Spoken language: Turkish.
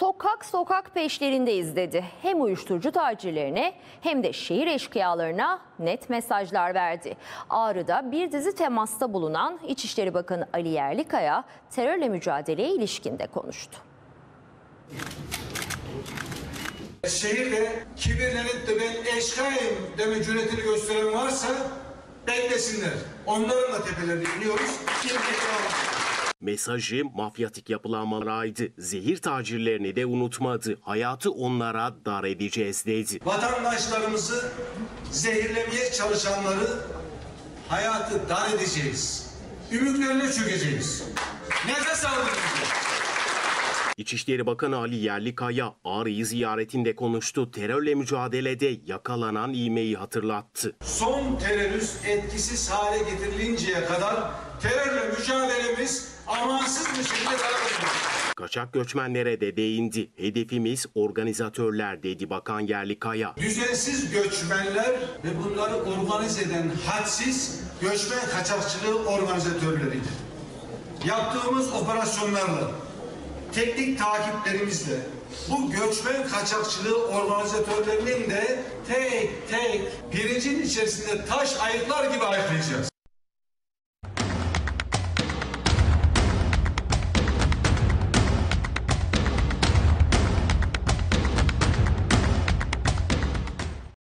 sokak sokak peşlerindeyiz dedi. Hem uyuşturucu tacirlerine hem de şehir eşkıyalarına net mesajlar verdi. Ağrı'da bir dizi temasta bulunan İçişleri Bakanı Ali Yerlikaya terörle mücadeleye ilişkin de konuştu. Şehirde kibirlenip de ben eşkıyayım deme cüretini gösteren varsa beklesinler. Onların da tepelerine iniyoruz. Mesajı mafyatik yapılanmalaraydı. Zehir tacirlerini de unutmadı. Hayatı onlara dar edeceğiz dedi. Vatandaşlarımızı zehirlemeye çalışanları hayatı dar edeceğiz. Ümüklerine çökeceğiz. Nefes aldıracağız. İçişleri Bakanı Ali Yerlikaya Ağrı'yı ziyaretinde konuştu. Terörle mücadelede yakalanan İYM'yi hatırlattı. Son terörist etkisiz hale getirilinceye kadar terörle mücadelemiz amansız bir şekilde devam ediyor. Kaçak göçmenlere de değindi. Hedefimiz organizatörler dedi Bakan Yerlikaya. Düzensiz göçmenler ve bunları organize eden hadsiz göçmen kaçakçılığı organizatörleridir. Yaptığımız operasyonlarla, teknik takiplerimizle bu göçmen kaçakçılığı organizatörlerinin de tek tek pirincin içerisinde taş ayıklar gibi ayıklayacağız.